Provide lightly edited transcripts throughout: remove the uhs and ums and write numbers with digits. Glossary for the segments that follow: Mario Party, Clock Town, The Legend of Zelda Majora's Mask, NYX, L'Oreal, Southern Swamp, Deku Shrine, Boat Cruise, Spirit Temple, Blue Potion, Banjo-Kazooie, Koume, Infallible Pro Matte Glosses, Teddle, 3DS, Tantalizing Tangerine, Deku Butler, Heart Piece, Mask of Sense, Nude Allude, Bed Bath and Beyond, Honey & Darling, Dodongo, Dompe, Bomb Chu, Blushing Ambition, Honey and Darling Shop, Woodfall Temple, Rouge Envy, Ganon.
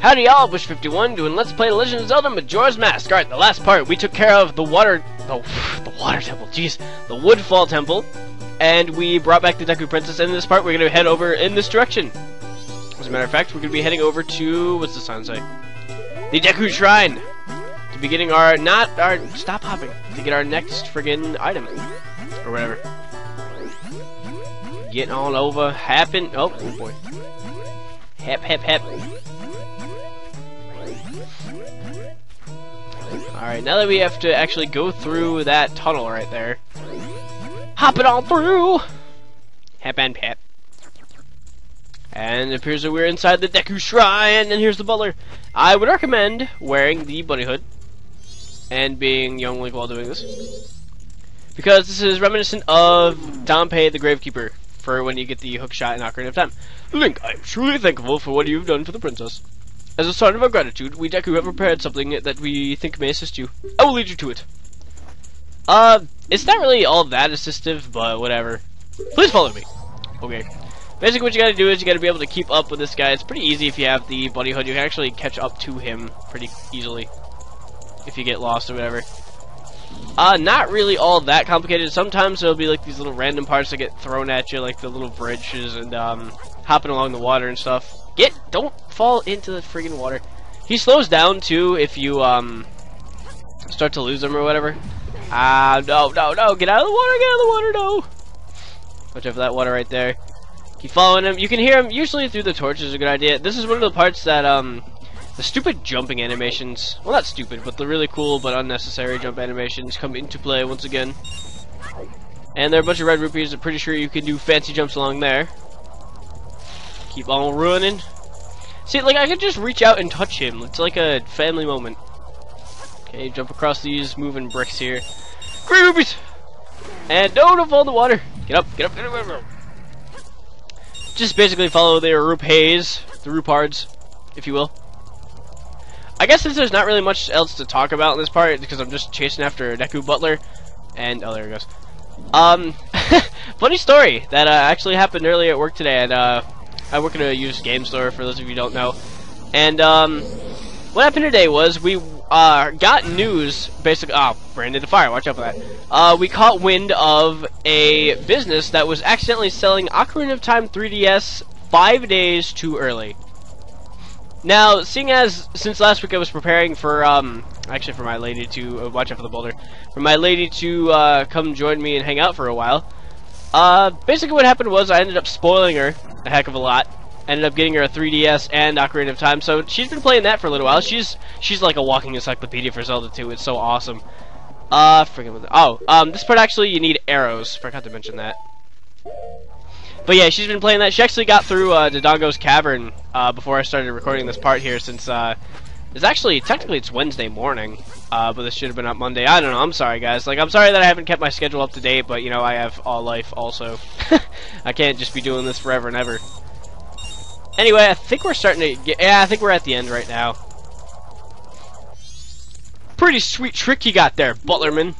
Howdy y'all, Bushy51 doing Let's Play The Legend of Zelda Majora's Mask. Alright, the last part, we took care of the water temple, jeez, the Woodfall Temple, and we brought back the Deku Princess, and in this part we're gonna head over in this direction. As a matter of fact, we're gonna be heading over to, what's the sign say? The Deku Shrine! To be getting our, stop hopping, to get our next friggin' item. Or whatever. Get on over, happen, oh boy. Hep, hep, hep. Alright, now that we have to actually go through that tunnel right there. Hop it on through! Hep and pep. And it appears that we're inside the Deku Shrine, and here's the butler. I would recommend wearing the bunny hood and being young Link while doing this, because this is reminiscent of Dompe the Gravekeeper for when you get the hook shot in Ocarina of Time. Link, I'm truly thankful for what you've done for the princess. As a sign of our gratitude, we Deku have prepared something that we think may assist you. I will lead you to it. It's not really all that assistive, but whatever. Please follow me. Okay. Basically what you gotta do is you gotta be able to keep up with this guy. It's pretty easy if you have the bunny hood. You can actually catch up to him pretty easily if you get lost or whatever. Not really all that complicated. Sometimes there'll be like these little random parts that get thrown at you, like the little bridges and hopping along the water and stuff. Don't fall into the friggin' water. He slows down too if you start to lose him or whatever. No, get out of the water, no! Watch out for that water right there. Keep following him. You can hear him usually through the torch is a good idea. This is one of the parts that the stupid jumping animations, well not stupid, but the really cool but unnecessary jump animations come into play once again. And there are a bunch of red rupees. I'm pretty sure you can do fancy jumps along there. Keep on running. See, like, I could just reach out and touch him. It's like a family moment. Okay, jump across these moving bricks here. Green rupees! And don't fall in the water. Get up, get up, get up, get up. Just basically follow their rupees, the rupards, if you will. I guess since there's not really much else to talk about in this part, because I'm just chasing after Deku Butler, and, oh, there he goes. Funny story that actually happened earlier at work today, and, I work in a used game store, for those of you who don't know. And, what happened today was we, got news, basically, ran into fire, watch out for that. We caught wind of a business that was accidentally selling Ocarina of Time 3DS 5 days too early. Now, seeing as, since last week I was preparing for, actually for my lady to, watch out for the boulder, for my lady to, come join me and hang out for a while. Basically what happened was I ended up spoiling her a heck of a lot. Ended up getting her a 3DS and Ocarina of Time, so she's been playing that for a little while. She's like a walking encyclopedia for Zelda 2. It's so awesome. This part actually you need arrows. Forgot to mention that. But yeah, she's been playing that. She actually got through Dodongo's Cavern before I started recording this part here, since it's actually, technically it's Wednesday morning, but this should have been up Monday. I don't know, I'm sorry guys. Like, I'm sorry that I haven't kept my schedule up to date, but you know, I have all life also. I can't just be doing this forever and ever. Anyway, I think we're starting to get, yeah, I think we're at the end right now. Pretty sweet trick you got there, Butlerman.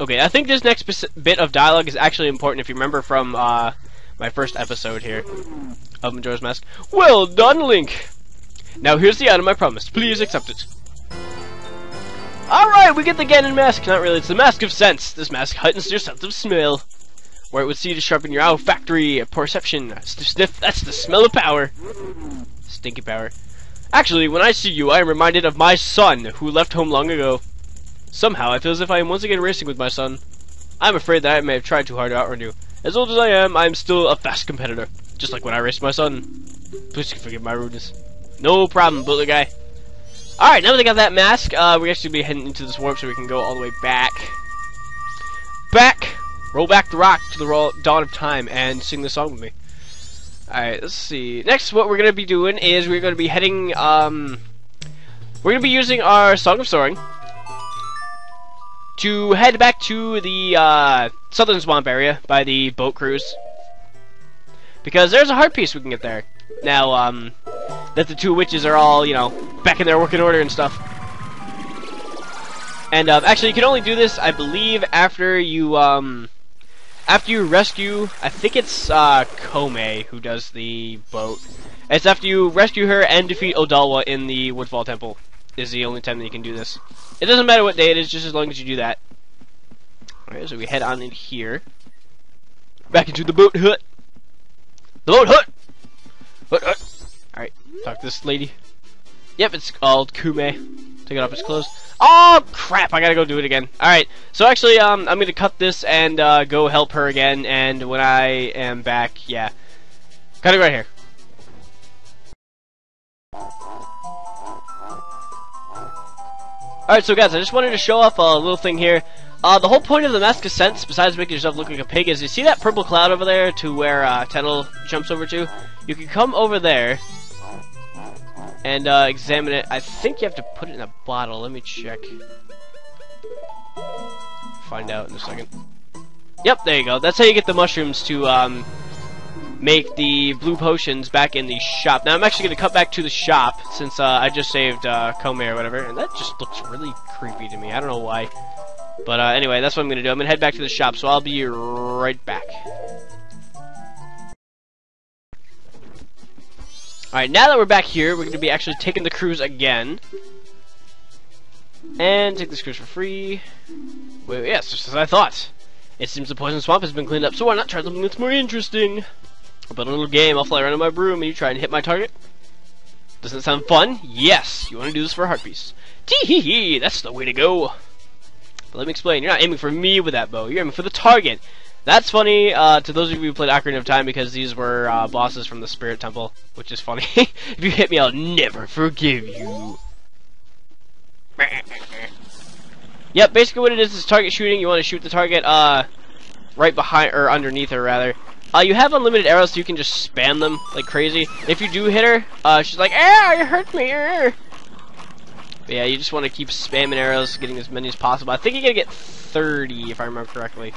Okay, I think this next bit of dialogue is actually important if you remember from, my first episode here of Majora's Mask. Well done, Link! Now here's the item I promised. Please accept it. Alright, we get the Ganon Mask. Not really, it's the Mask of Sense. This mask heightens your sense of smell. Where it would see to sharpen your olfactory perception. Sniff, that's the smell of power. Stinky power. Actually, when I see you, I am reminded of my son, who left home long ago. Somehow, I feel as if I am once again racing with my son. I am afraid that I may have tried too hard to outrun you. As old as I am still a fast competitor. Just like when I raced my son. Please forgive my rudeness. No problem, Butler guy. Alright, now that I got that mask, we're actually be heading into this warp so we can go all the way back. Roll back the rock to the dawn of time and sing the song with me. Alright, let's see. Next, what we're going to be doing is we're going to be heading, we're going to be using our Song of Soaring to head back to the, Southern Swamp area by the Boat Cruise. Because there's a heart piece we can get there. Now, that the two witches are all, you know, back in their working order and stuff. And, actually, you can only do this, I believe, after you rescue, I think it's, Koume who does the boat. It's after you rescue her and defeat Odalwa in the Woodfall Temple is the only time that you can do this. It doesn't matter what day it is, just as long as you do that. Alright, so we head on in here. Back into the boat hut. The boat hut! Hut hut! Alright, talk to this lady. Yep, it's called Koume. Take it off his clothes. Oh, crap! I gotta go do it again. Alright, so actually, I'm gonna cut this and go help her again, and when I am back, yeah. Cut it right here. Alright, so guys, I just wanted to show off a little thing here. The whole point of the Mask of Sense, besides making yourself look like a pig, is you see that purple cloud over there to where Teddle jumps over to? You can come over there and examine it. I think you have to put it in a bottle. Let me check. Find out in a second. Yep, there you go. That's how you get the mushrooms to make the blue potions back in the shop. Now I'm actually going to cut back to the shop since I just saved Koume or whatever. And that just looks really creepy to me. I don't know why. But anyway, that's what I'm going to do. I'm going to head back to the shop, so I'll be right back. Alright, now that we're back here, we're going to be actually taking the cruise again. And take this cruise for free. Well, yes, just as I thought. It seems the Poison Swamp has been cleaned up, so why not try something that's more interesting? But a little game, I'll fly around in my broom and you try and hit my target. Doesn't that sound fun? Yes! You want to do this for a heart piece. Tee hee hee! That's the way to go! But let me explain, you're not aiming for me with that bow, you're aiming for the target. That's funny to those of you who played Ocarina of Time, because these were bosses from the Spirit Temple, which is funny. If you hit me, I'll never forgive you. Yep, basically what it is target shooting. You want to shoot the target right behind, or underneath her rather. You have unlimited arrows, so you can just spam them like crazy. If you do hit her, she's like, ah, you hurt me. But yeah, you just want to keep spamming arrows, getting as many as possible. I think you're going to get 30, if I remember correctly.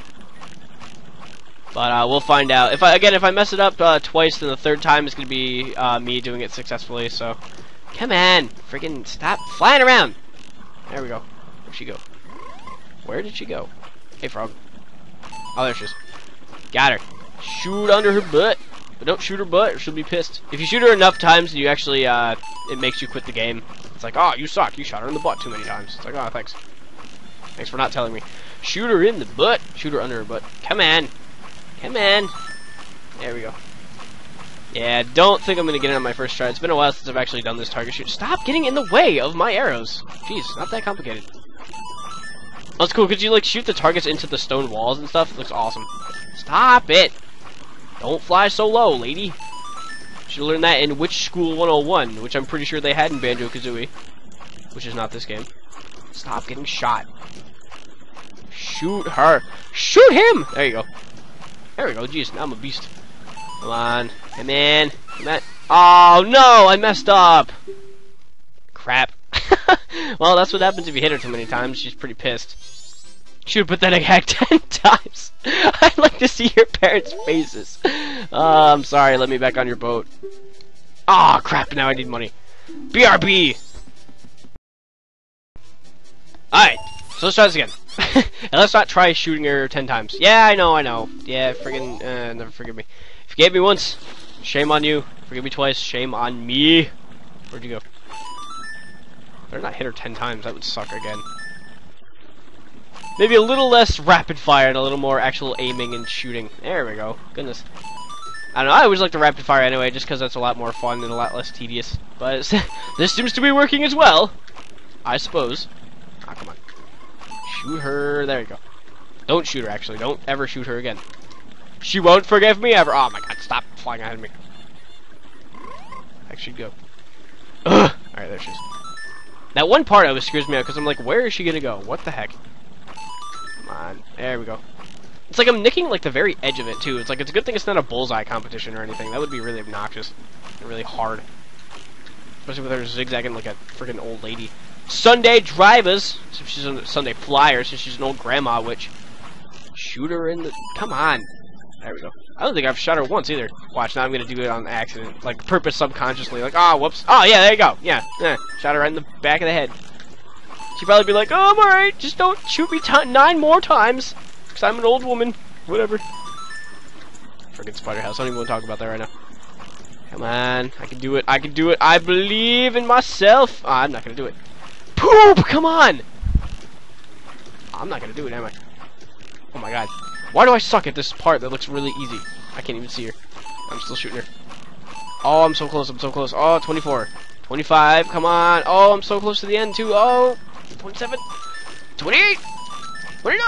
But we'll find out. If I mess it up twice, then the third time is going to be me doing it successfully. So, come on, freaking stop flying around. There we go. Where'd she go? Where did she go? Hey, frog. Oh, there she is. Got her. Shoot under her butt. But don't shoot her butt, or she'll be pissed. If you shoot her enough times, you actually, it makes you quit the game. It's like, oh, you suck. You shot her in the butt too many times. It's like, oh, thanks. Thanks for not telling me. Shoot her in the butt. Shoot her under her butt. Come on. Come on. There we go. Yeah, don't think I'm going to get it on my first try. It's been a while since I've actually done this target shoot. Stop getting in the way of my arrows. Jeez, not that complicated. That's cool, because you, like, shoot the targets into the stone walls and stuff. It looks awesome. Stop it. Don't fly so low, lady. Should learn that in Witch School 101, which I'm pretty sure they had in Banjo-Kazooie, which is not this game. Stop getting shot. Shoot her. Shoot him! There you go. There we go. Jeez, now I'm a beast. Come on. Come in. Come on. Oh, no! I messed up! Crap. Well, that's what happens if you hit her too many times. She's pretty pissed. Shoot, pathetic hack 10 times. I'd like to see your parents' faces. I'm sorry, let me back on your boat. Ah, oh, crap, now I need money. BRB! Alright, so let's try this again. And let's not try shooting her 10 times. Yeah, I know. Yeah, friggin', never forgive me. If you gave me once, shame on you. Forgive me twice, shame on me. Where'd you go? Better not hit her 10 times, that would suck again. Maybe a little less rapid fire and a little more actual aiming and shooting. There we go. Goodness. I don't know, I always like the rapid fire anyway, just because that's a lot more fun and a lot less tedious. But it's this seems to be working as well, I suppose. Ah, oh, come on. Shoot her. There you go. Don't shoot her, actually. Don't ever shoot her again. She won't forgive me ever. Oh my god, stop flying ahead of me. I should go. Ugh. Alright, there she is. That one part always screws me out, because I'm like, where is she going to go? What the heck? On. There we go. It's like I'm nicking like the very edge of it too. It's like it's a good thing it's not a bullseye competition or anything. That would be really obnoxious and really hard. Especially with her zigzagging like a freaking old lady. Sunday drivers! So she's a Sunday flyer, since she's an old grandma witch. Shoot her in the... Come on! There we go. I don't think I've shot her once either. Watch, now I'm gonna do it on accident. Like purpose subconsciously. Like, ah, oh, whoops. Oh yeah, there you go. Yeah, yeah. Shot her right in the back of the head. She'd probably be like, oh, I'm alright, just don't shoot me 9 more times, because I'm an old woman. Whatever. Freaking spider house, I don't even want to talk about that right now. Come on, I can do it, I can do it, I believe in myself! Ah, I'm not gonna do it. Poop, come on! I'm not gonna do it, am I? Oh my god. Why do I suck at this part that looks really easy? I can't even see her. I'm still shooting her. Oh, I'm so close, I'm so close. Oh, 24. 25, come on. Oh, I'm so close to the end, too. Oh, 27. 28. 29.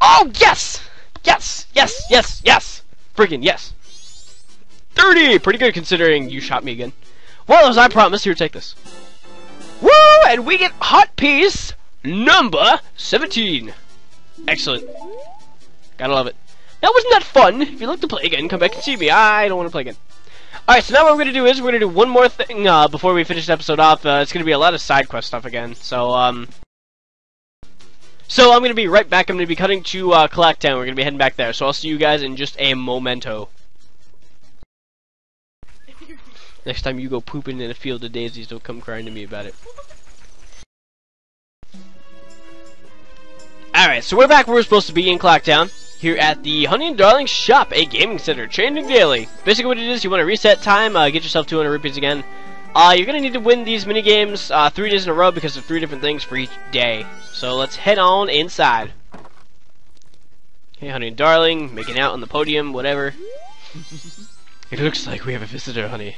Oh, yes! Yes, yes, yes, yes! Freaking yes. 30! Pretty good considering you shot me again. Well, as I promised, here, take this. Woo! And we get hot piece number 17. Excellent. Gotta love it. Now, wasn't that fun? If you'd like to play again, come back and see me. I don't want to play again. Alright, so now what we're going to do is we're going to do one more thing before we finish the episode off. It's going to be a lot of side quest stuff again. So, I'm going to be right back. I'm going to be cutting to Clock Town. We're going to be heading back there. So I'll see you guys in just a momento. Next time you go pooping in a field of daisies, don't come crying to me about it. Alright, so we're back where we're supposed to be in Clock Town. Here at the Honey and Darling Shop, a gaming center, changing daily. Basically what it is, you want to reset time, get yourself 200 rupees again. You're going to need to win these minigames 3 days in a row because of 3 different things for each day. So let's head on inside. Hey, Honey and Darling, making out on the podium, whatever. It looks like we have a visitor, honey.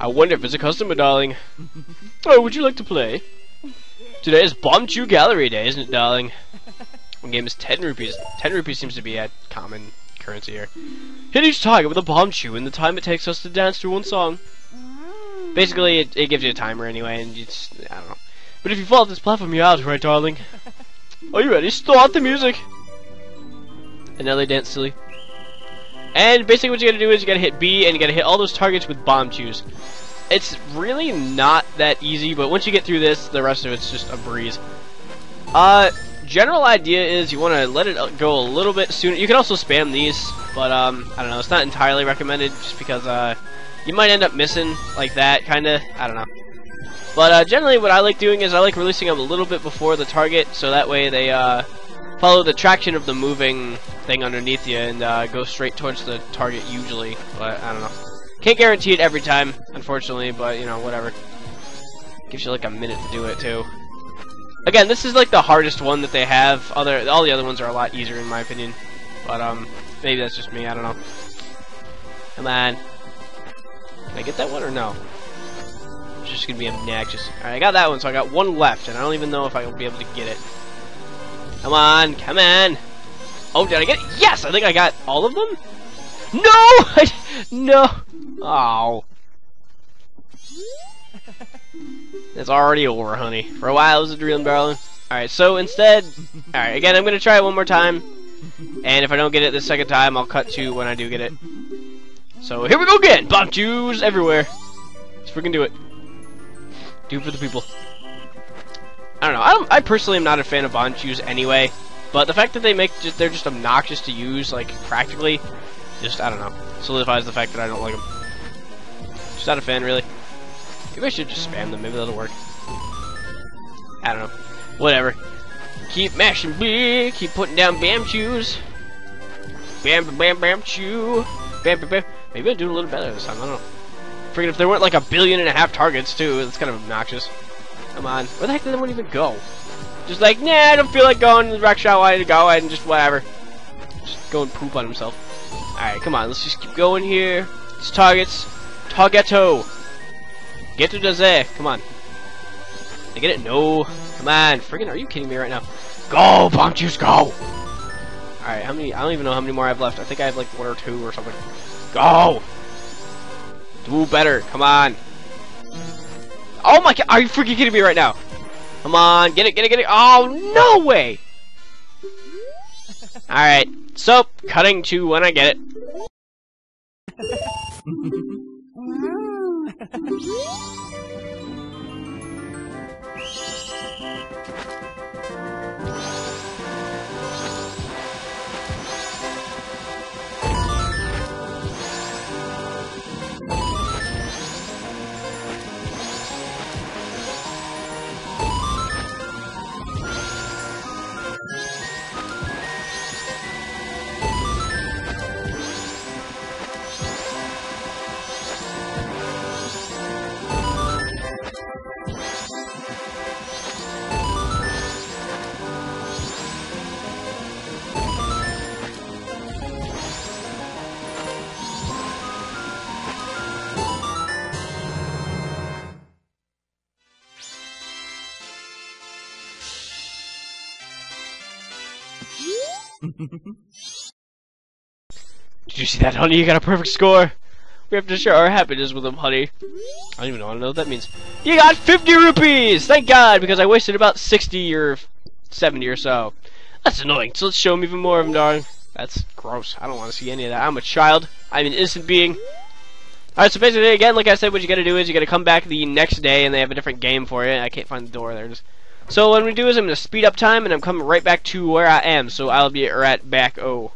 I wonder if it's a customer, darling. Oh, would you like to play? Today is Bomb Chu Gallery Day, isn't it, darling? One game is 10 rupees. 10 rupees seems to be a common currency here. Hit each target with a bomb shoe in the time it takes us to dance to one song. Basically, it gives you a timer anyway, and you just, I don't know. But if you follow this platform, you're out, right, darling? Are you ready? Start the music! And now they dance silly. And basically what you gotta do is you gotta hit B and you gotta hit all those targets with bomb chews. It's really not that easy, but once you get through this, the rest of it's just a breeze. General idea is you want to let it go a little bit sooner. You can also spam these, but I don't know, it's not entirely recommended just because you might end up missing like that, kinda, I don't know. But generally what I like doing is I like releasing them a little bit before the target, so that way they follow the traction of the moving thing underneath you and go straight towards the target usually, but I don't know. Can't guarantee it every time, unfortunately, but you know, whatever. Gives you like a minute to do it too. Again, this is like the hardest one that they have. All the other ones are a lot easier in my opinion. But maybe that's just me, I don't know. Come on. Did I get that one or no? It's just gonna be obnoxious. Alright, I got that one, so I got one left, and I don't even know if I will be able to get it. Come on, come on! Oh, did I get it? Yes! I think I got all of them? No! No! Oh. It's already over, honey. For a while, it was a dream, darling. Alright, so instead... Alright, again, I'm going to try it one more time. And if I don't get it the second time, I'll cut to when I do get it. So, here we go again! Bomb Chews everywhere! Let's freaking do it. Do it for the people. I don't know. I personally am not a fan of Bomb Chews anyway. But the fact that they make... they're just obnoxious to use, like, practically... just, I don't know. Solidifies the fact that I don't like them. Just not a fan, really. Maybe I should just spam them, maybe that'll work. I don't know. Whatever. Keep mashing B, keep putting down Bam Chews. Bam Bam Bam Chew. Bam Bam Bam. Maybe I'll do a little better this time, I don't know. Freaking if there weren't like 1.5 billion targets too, that's kind of obnoxious. Come on. Where the heck did that one even go? Just like, nah, I don't feel like going to the rock shot, why did it go? And just whatever. Just go and poop on himself. Alright, come on, let's just keep going here. These targets. Targeto. Get to the Z. Come on. Did I get it? No. Come on. Friggin', are you kidding me right now? Go, Bomb Chews, go! Alright, how many? I don't even know how many more I have left. I think I have like 1 or 2 or something. Go! Do better. Come on. Oh my god. Are you freaking kidding me right now? Come on. Get it, get it, get it. Oh, no way! Alright. So, cutting to when I get it. Did you see that, honey? You got a perfect score. We have to share our happiness with him, honey. I don't even know what that means. You got 50 rupees! Thank God, because I wasted about 60 or 70 or so. That's annoying, so let's show him even more of him, darling. That's gross. I don't want to see any of that. I'm a child. I'm an innocent being. Alright, so basically, again, like I said, what you gotta do is you gotta come back the next day and they have a different game for you. I can't find the door there. So what I'm gonna do is I'm gonna speed up time and I'm coming right back to where I am. So I'll be at back O.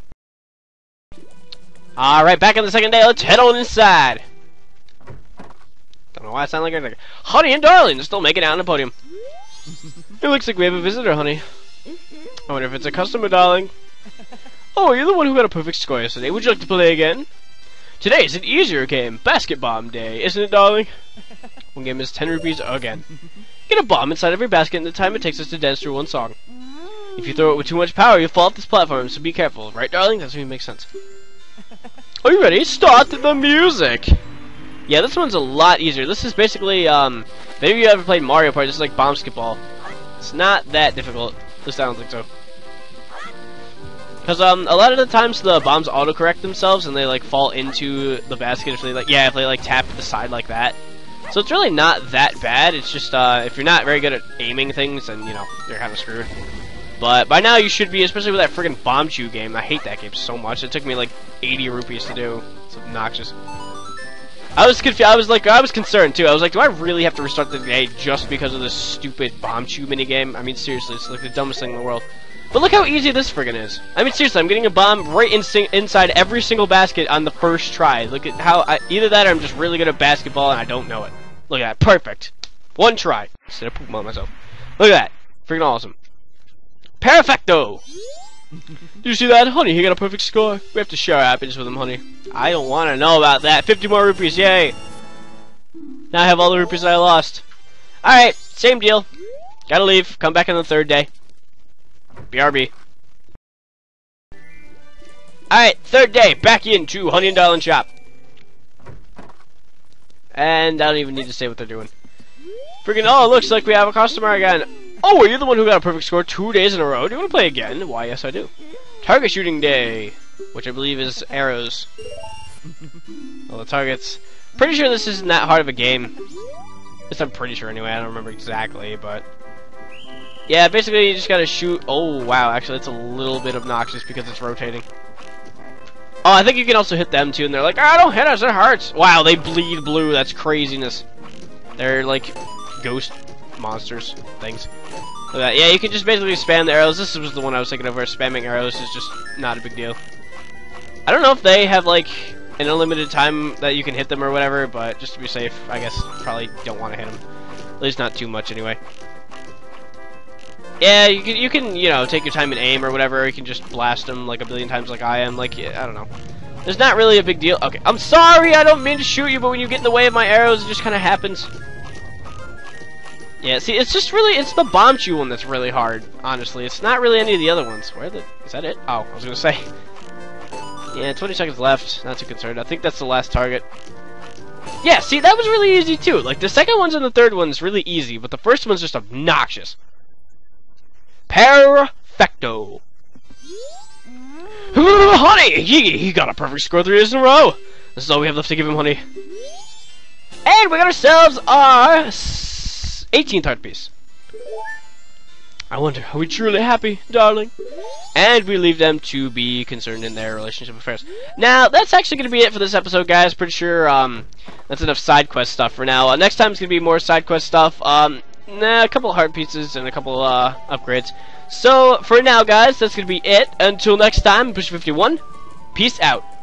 Alright, back on the second day. Let's head on inside. Don't know why I sound like a... Honey and Darling! Still making out on the podium. It looks like we have a visitor, honey. I wonder if it's a customer, darling. Oh, you're the one who got a perfect score yesterday. Would you like to play again? Today is an easier game, Basket Bomb Day, isn't it, darling? One game is 10 rupees again. Get a bomb inside every basket in the time it takes us to dance through one song. If you throw it with too much power, you'll fall off this platform, so be careful. Right, darling? That's what makes sense. Are you ready? Start the music! Yeah, this one's a lot easier. This is basically, maybe you ever played Mario Party. This is like Bomb Skip Ball. It's not that difficult. At least I don't think so. Because, a lot of the times the bombs autocorrect themselves and they, like, fall into the basket if they, like, yeah, if they, like, tap the side like that. So it's really not that bad, it's just, if you're not very good at aiming things, then, you know, you're kind of screwed. But by now you should be, especially with that friggin' Bomb Chu game. I hate that game so much. It took me, like, 80 rupees to do. It's obnoxious. I was confused, I was concerned, too. I was like, do I really have to restart the day just because of this stupid Bomb Chu minigame? I mean, seriously, it's, like, the dumbest thing in the world. But look how easy this friggin' is. I mean, seriously, I'm getting a bomb right inside every single basket on the first try. Look at how either that or I'm just really good at basketball and I don't know it. Look at that. Perfect. One try. Instead of pooping on myself. Look at that. Friggin' awesome. Perfecto! Did you see that? Honey, he got a perfect score. We have to share our happiness with him, honey. I don't want to know about that. 50 more rupees, yay! Now I have all the rupees that I lost. Alright, same deal. Gotta leave. Come back on the third day. BRB. Alright, third day, back into Honey and Darling Shop. And I don't even need to say what they're doing. Freaking, oh, looks like we have a customer again. Oh, are you the one who got a perfect score 2 days in a row? Do you want to play again? Why, yes, I do. Target shooting day, which I believe is arrows. All the targets. Pretty sure this isn't that hard of a game. At least I'm pretty sure anyway, I don't remember exactly, but... yeah, basically you just gotta shoot... oh, wow, actually it's a little bit obnoxious because it's rotating. Oh, I think you can also hit them too, and they're like, oh, don't hit us, it hurts! Wow, they bleed blue, that's craziness. They're like ghost monsters, things. Look at that. Yeah, you can just basically spam the arrows. This was the one I was thinking of where spamming arrows is just not a big deal. I don't know if they have like an unlimited time that you can hit them or whatever, but just to be safe, I guess probably don't want to hit them. At least not too much anyway. Yeah, you can, you know, take your time and aim or whatever, or you can just blast them like a billion times like I am, like, yeah, I don't know. There's not really a big deal. Okay, I'm sorry, I don't mean to shoot you, but when you get in the way of my arrows, it just kind of happens. Yeah, see, it's just really, it's the Bomb Chu one that's really hard, honestly. It's not really any of the other ones. Is that it? Oh, I was gonna say. Yeah, 20 seconds left, not too concerned. I think that's the last target. Yeah, see, that was really easy too. Like, the second one's and the third one's really easy, but the first one's just obnoxious. Perfecto. Honey! He got a perfect score 3 days in a row! This is all we have left to give him, honey. And we got ourselves our 18th art piece. I wonder, are we truly happy, darling? And we leave them to be concerned in their relationship affairs. Now, that's actually going to be it for this episode, guys. Pretty sure that's enough side quest stuff for now. Next time it's going to be more side quest stuff. Nah, a couple heart pieces and a couple upgrades. So, for now, guys, that's going to be it. Until next time, Bushy51, peace out.